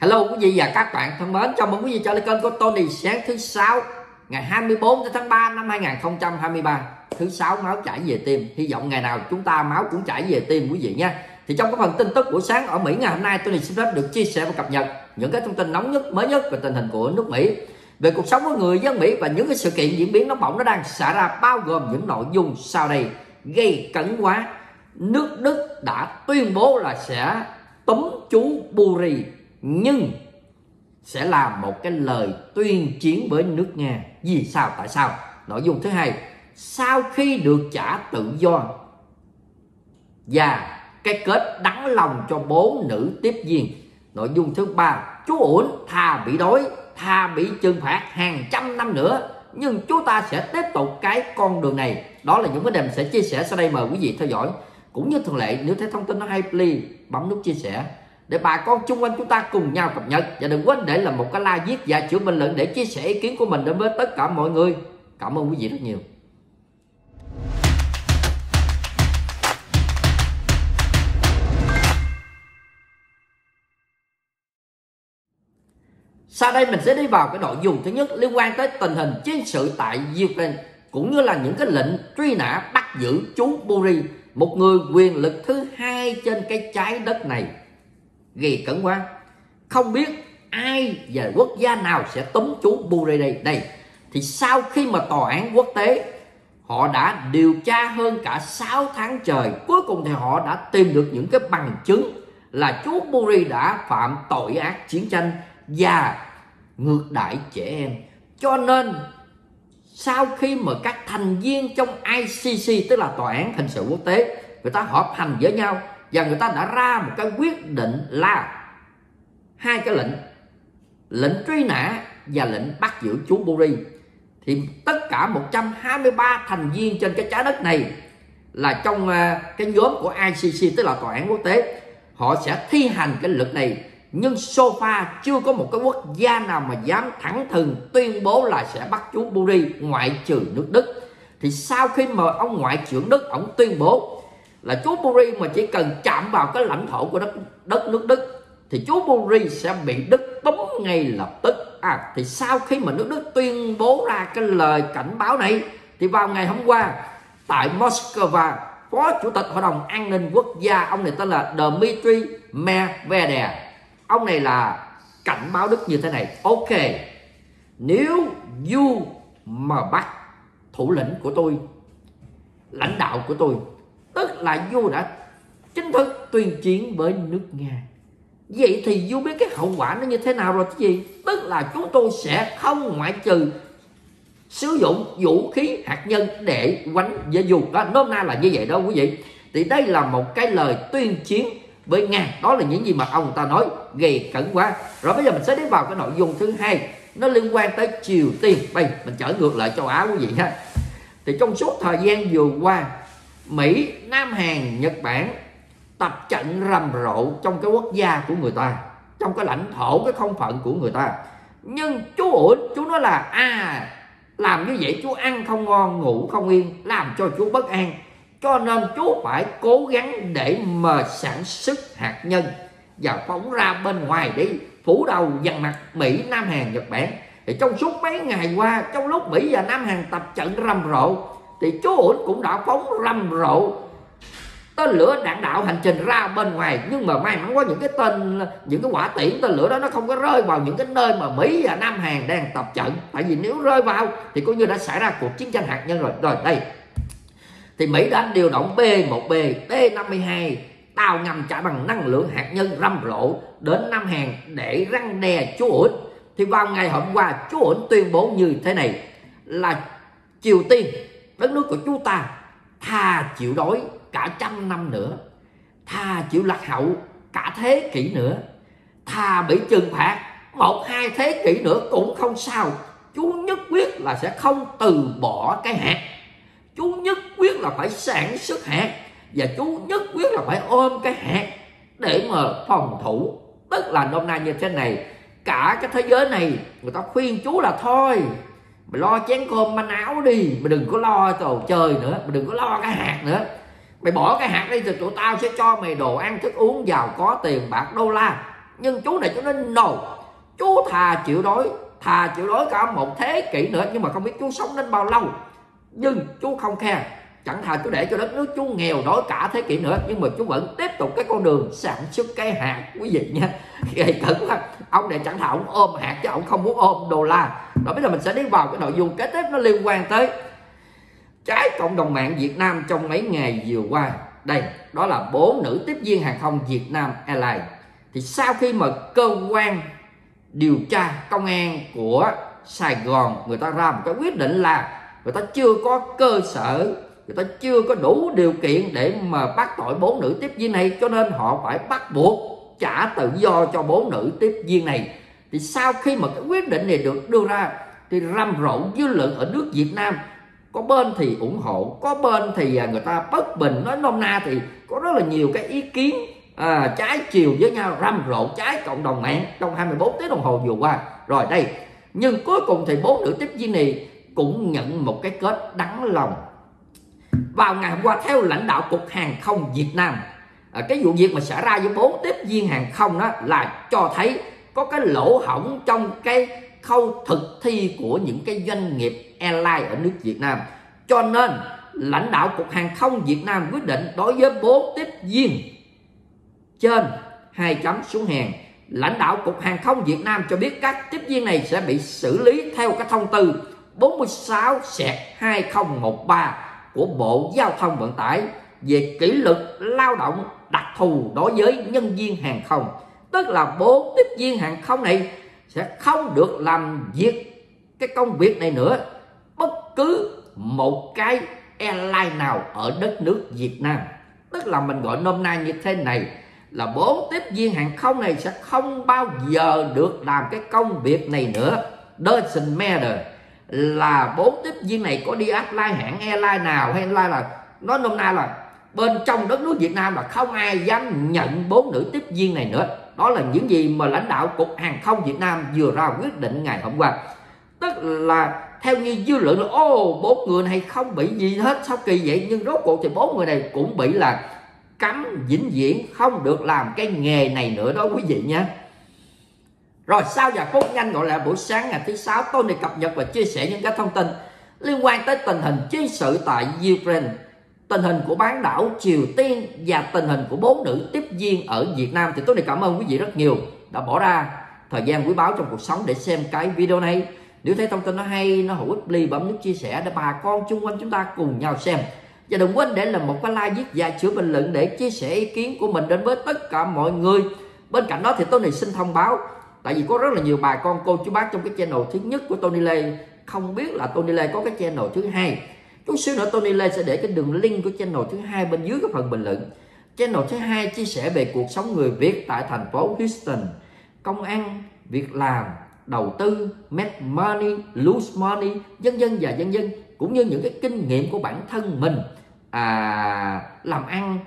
Hello quý vị và các bạn thân mến, chào mừng quý vị trở lại kênh của Tony. Sáng thứ Sáu ngày 24 tháng 3 năm 2023. Thứ Sáu máu chảy về tim. Hy vọng ngày nào chúng ta máu cũng chảy về tim quý vị nhé. Thì trong cái phần tin tức buổi sáng ở Mỹ ngày hôm nay, Tony xin phép được chia sẻ và cập nhật những cái thông tin nóng nhất, mới nhất về tình hình của nước Mỹ, về cuộc sống của người dân Mỹ và những cái sự kiện diễn biến nóng bỏng nó đang xảy ra, bao gồm những nội dung sau đây gây cấn quá. Nước Đức đã tuyên bố là sẽ tống chú Boris, nhưng sẽ là một cái lời tuyên chiến với nước Nga. Vì sao? Tại sao? Nội dung thứ hai, sau khi được trả tự do và cái kết đắng lòng cho bố nữ tiếp viên. Nội dung thứ ba, chú ổn thà bị đói, thà bị trừng phạt hàng trăm năm nữa, nhưng chúng ta sẽ tiếp tục cái con đường này. Đó là những vấn đề mình sẽ chia sẻ sau đây, mời quý vị theo dõi. Cũng như thường lệ, nếu thấy thông tin nó hay please bấm nút chia sẻ để bà con chung quanh chúng ta cùng nhau cập nhật, và đừng quên để làm một cái like, viết và chữ bình luận để chia sẻ ý kiến của mình đến với tất cả mọi người. Cảm ơn quý vị rất nhiều. Sau đây mình sẽ đi vào cái nội dung thứ nhất, liên quan tới tình hình chiến sự tại Ukraine, cũng như là những cái lệnh truy nã bắt giữ chú Boris, một người quyền lực thứ hai trên cái trái đất này. Gây cấn quá, không biết ai và quốc gia nào sẽ tống chú Boris đây. Thì sau khi mà tòa án quốc tế họ đã điều tra hơn cả 6 tháng trời, cuối cùng thì họ đã tìm được những cái bằng chứng là chú Boris đã phạm tội ác chiến tranh và ngược đãi trẻ em. Cho nên sau khi mà các thành viên trong ICC, tức là tòa án hình sự quốc tế, người ta họp hành với nhau và người ta đã ra một cái quyết định là hai cái lệnh truy nã và lệnh bắt giữ chú Boris, thì tất cả 123 thành viên trên cái trái đất này là trong cái nhóm của ICC, tức là tòa án quốc tế, họ sẽ thi hành cái luật này. Nhưng so far chưa có một cái quốc gia nào mà dám thẳng thừng tuyên bố là sẽ bắt chú Boris, ngoại trừ nước Đức. Thì sau khi mà ông ngoại trưởng Đức ông tuyên bố là chú Boris mà chỉ cần chạm vào cái lãnh thổ của đất nước Đức thì chú Boris sẽ bị Đức tống ngay lập tức. Thì sau khi mà nước Đức tuyên bố ra cái lời cảnh báo này, thì vào ngày hôm qua tại Moscow, Phó Chủ tịch Hội đồng An ninh Quốc gia, ông này tên là Dmitry Medvedev, ông này là cảnh báo Đức như thế này: ok, nếu you mà bắt thủ lĩnh của tôi, lãnh đạo của tôi, tức là du đã chính thức tuyên chiến với nước Nga, vậy thì du biết cái hậu quả nó như thế nào rồi chứ gì. Tức là chúng tôi sẽ không ngoại trừ sử dụng vũ khí hạt nhân để quánh với du đó. Nôm na là như vậy đó quý vị. Thì đây là một cái lời tuyên chiến với Nga. Đó là những gì mà ông ta nói, gây cẩn quá. Rồi bây giờ mình sẽ đi vào cái nội dung thứ hai, nó liên quan tới Triều Tiên. Bây mình trở ngược lại châu Á quý vị ha. Thì trong suốt thời gian vừa qua, Mỹ, Nam Hàn, Nhật Bản tập trận rầm rộ trong cái quốc gia của người ta, trong cái lãnh thổ, cái không phận của người ta. Nhưng chú ủi, chú nói là làm như vậy chú ăn không ngon, ngủ không yên, làm cho chú bất an. Cho nên chú phải cố gắng để mà sản xuất hạt nhân và phóng ra bên ngoài để phủ đầu dằn mặt Mỹ, Nam Hàn, Nhật Bản. Thì trong suốt mấy ngày qua, trong lúc Mỹ và Nam Hàn tập trận rầm rộ, thì chú ổn cũng đã phóng rầm rộ tên lửa đạn đạo hành trình ra bên ngoài. Nhưng mà may mắn quá, những cái quả tiễn tên lửa đó nó không có rơi vào những cái nơi mà Mỹ và Nam Hàn đang tập trận. Tại vì nếu rơi vào thì coi như đã xảy ra cuộc chiến tranh hạt nhân rồi. Rồi đây thì Mỹ đã điều động B-1B, B-52 tàu ngầm chạy bằng năng lượng hạt nhân rầm rộ đến Nam Hàn để răn đe chú ổn. Thì vào ngày hôm qua, chú ổn tuyên bố như thế này là Triều Tiên, đất nước của chúng ta, thà chịu đói cả trăm năm nữa, thà chịu lạc hậu cả thế kỷ nữa, thà bị trừng phạt 1-2 thế kỷ nữa cũng không sao. Chú nhất quyết là sẽ không từ bỏ cái hạt, chú nhất quyết là phải sản xuất hạt, và chú nhất quyết là phải ôm cái hạt để mà phòng thủ. Tức là nôm na như thế này, cả cái thế giới này người ta khuyên chú là thôi mày lo chén cơm manh áo đi, mày đừng có lo trò chơi nữa, mày đừng có lo cái hạt nữa, mày bỏ cái hạt đi thì tụi tao sẽ cho mày đồ ăn thức uống giàu có tiền bạc đô la. nhưng chú này chú nói no, chú thà chịu đói cả một thế kỷ nữa, nhưng mà không biết chú sống đến bao lâu, nhưng chú không khe, chẳng thà chú để cho đất nước chú nghèo đói cả thế kỷ nữa, nhưng mà chú vẫn tiếp tục cái con đường sản xuất cái hạt, quý vị nha, gây cẩn lắm. Ông này chẳng thà ông ôm hạt chứ ông không muốn ôm đô la. Đó, bây giờ mình sẽ đi vào cái nội dung kế tiếp, nó liên quan tới trái cộng đồng mạng Việt Nam trong mấy ngày vừa qua. Đây, đó là 4 nữ tiếp viên hàng không Việt Nam Airlines. Thì sau khi mà cơ quan điều tra công an của Sài Gòn, người ta ra một cái quyết định là người ta chưa có cơ sở, người ta chưa có đủ điều kiện để mà bắt tội 4 nữ tiếp viên này, cho nên họ phải bắt buộc trả tự do cho 4 nữ tiếp viên này. Thì sau khi mà cái quyết định này được đưa ra thì rầm rộ dư luận ở nước Việt Nam, có bên thì ủng hộ, có bên thì người ta bất bình, nói nôm na thì có rất là nhiều cái ý kiến trái chiều với nhau, rầm rộ trái cộng đồng mạng trong 24 tiếng đồng hồ vừa qua. Rồi đây, nhưng cuối cùng thì 4 nữ tiếp viên này cũng nhận một cái kết đắng lòng. Vào ngày hôm qua, theo lãnh đạo Cục Hàng không Việt Nam, cái vụ việc mà xảy ra với 4 tiếp viên hàng không đó là cho thấy có cái lỗ hổng trong cái khâu thực thi của những cái doanh nghiệp airline ở nước Việt Nam. Cho nên lãnh đạo Cục Hàng không Việt Nam quyết định đối với 4 tiếp viên trên 2 chấm xuống hàng. Lãnh đạo Cục Hàng không Việt Nam cho biết các tiếp viên này sẽ bị xử lý theo cái thông tư 46/2013 của Bộ Giao thông Vận tải về kỷ luật lao động đặc thù đối với nhân viên hàng không. Tức là 4 tiếp viên hàng không này sẽ không được làm việc cái công việc này nữa bất cứ một cái airline nào ở đất nước Việt Nam. Tức là mình gọi nôm na như thế này là 4 tiếp viên hàng không này sẽ không bao giờ được làm cái công việc này nữa. Doesn't matter là 4 tiếp viên này có đi apply hãng airline nào hay airline là, nói nôm na là bên trong đất nước Việt Nam là không ai dám nhận 4 nữ tiếp viên này nữa. Đó là những gì mà lãnh đạo Cục Hàng không Việt Nam vừa ra quyết định ngày hôm qua. Tức là theo như dư luận là ô, 4 người này không bị gì hết, sao kỳ vậy, nhưng rốt cuộc thì 4 người này cũng bị là cấm vĩnh viễn không được làm cái nghề này nữa đó quý vị nha. Rồi sau giờ phút nhanh gọi là buổi sáng ngày thứ 6, tôi này cập nhật và chia sẻ những cái thông tin liên quan tới tình hình chiến sự tại Ukraine, tình hình của bán đảo Triều Tiên và tình hình của 4 nữ tiếp viên ở Việt Nam. Thì tôi này cảm ơn quý vị rất nhiều đã bỏ ra thời gian quý báu trong cuộc sống để xem cái video này. Nếu thấy thông tin nó hay, nó hữu ích, please bấm nút chia sẻ để bà con chung quanh chúng ta cùng nhau xem. Và đừng quên để làm một cái like, viết và chữa bình luận để chia sẻ ý kiến của mình đến với tất cả mọi người. Bên cạnh đó thì tôi này xin thông báo, tại vì có rất là nhiều bà con cô chú bác trong cái channel thứ nhất của Tony Lê không biết là Tony Lê có cái channel thứ hai. Chút xíu nữa Tony Lê sẽ để cái đường link của channel thứ hai bên dưới cái phần bình luận. Channel thứ hai chia sẻ về cuộc sống người Việt tại thành phố Houston, công ăn, việc làm, đầu tư, make money, lose money, vân vân và vân vân, cũng như những cái kinh nghiệm của bản thân mình làm ăn,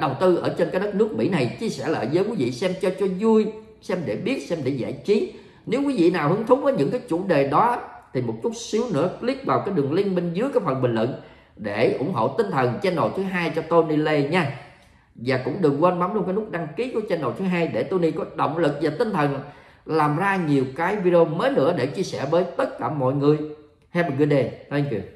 đầu tư ở trên cái đất nước Mỹ này, chia sẻ lại với quý vị xem cho vui, xem để biết, xem để giải trí. Nếu quý vị nào hứng thú với những cái chủ đề đó thì một chút xíu nữa click vào cái đường link bên dưới cái phần bình luận để ủng hộ tinh thần channel thứ hai cho Tony Lê nha. Và cũng đừng quên bấm luôn cái nút đăng ký của channel thứ hai để Tony có động lực và tinh thần làm ra nhiều cái video mới nữa để chia sẻ với tất cả mọi người. Have a good day. Thank you.